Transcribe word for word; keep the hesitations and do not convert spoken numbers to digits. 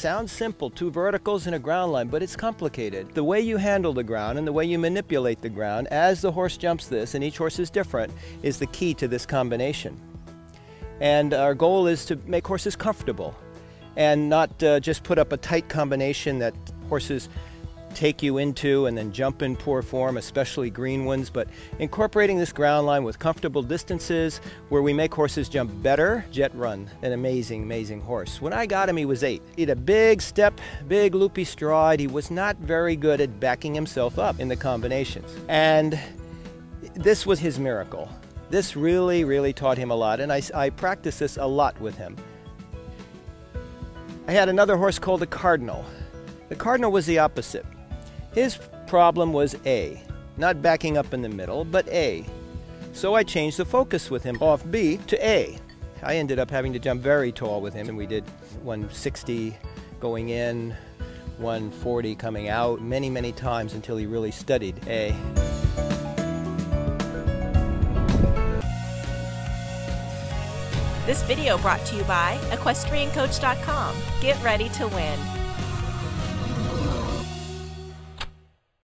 sounds simple, two verticals and a ground line, but it's complicated. The way you handle the ground and the way you manipulate the ground as the horse jumps this, and each horse is different, is the key to this combination. And our goal is to make horses comfortable and not uh, just put up a tight combination that horses take you into and then jump in poor form, especially green ones, but incorporating this ground line with comfortable distances where we make horses jump better. Jet Run, an amazing, amazing horse. When I got him, he was eight. He had a big step, big loopy stride. He was not very good at backing himself up in the combinations. And this was his miracle. This really, really taught him a lot, and I, I practiced this a lot with him. I had another horse called the Cardinal. The Cardinal was the opposite. His problem was A, not backing up in the middle, but A. So I changed the focus with him off B to A. I ended up having to jump very tall with him, and we did one sixty going in, one forty coming out, many, many times until he really studied A. This video brought to you by Equestrian Coach dot com. Get ready to win.